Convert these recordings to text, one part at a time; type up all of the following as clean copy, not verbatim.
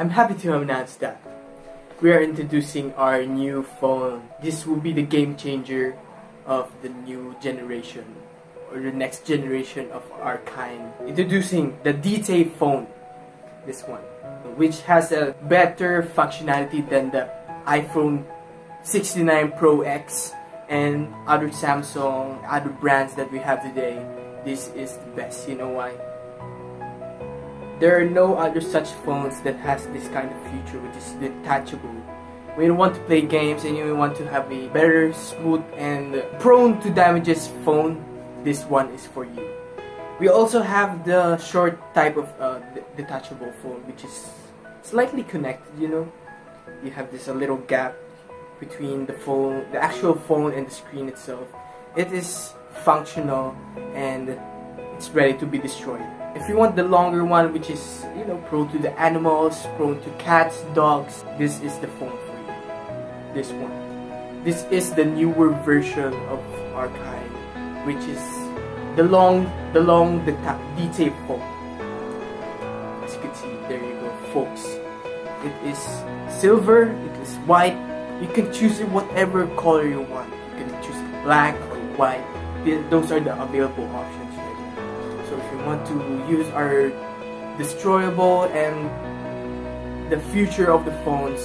I'm happy to announce that we are introducing our new phone. This will be the game changer of the new generation, or the next generation of our kind. Introducing the Deta phone, this one, which has a better functionality than the iPhone 69 Pro X and other Samsung, other brands that we have today. This is the best. You know why? There are no other such phones that has this kind of feature, which is detachable. When you want to play games and you want to have a better, smooth, and prone to damages phone, this one is for you. We also have the short type of detachable phone, which is slightly connected, you know. You have this a little gap between the phone, the actual phone, and the screen itself. It is functional and it's ready to be destroyed. If you want the longer one, which is, you know, prone to the animals, prone to cats, dogs, this is the phone for you. This one. This is the newer version of our kind, which is the long Deta phone. As you can see, there you go, folks. It is silver, it is white. You can choose it whatever color you want. You can choose black or white. Those are the available options right? So if you want to use our destroyable and the future of the phones,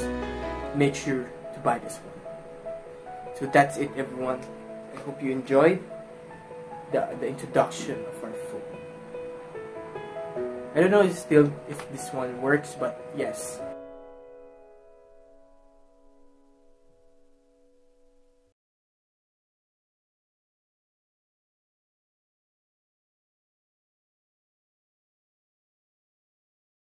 make sure to buy this one. So that's it, everyone. I hope you enjoyed the introduction of our phone. I don't know if this one works, but yes,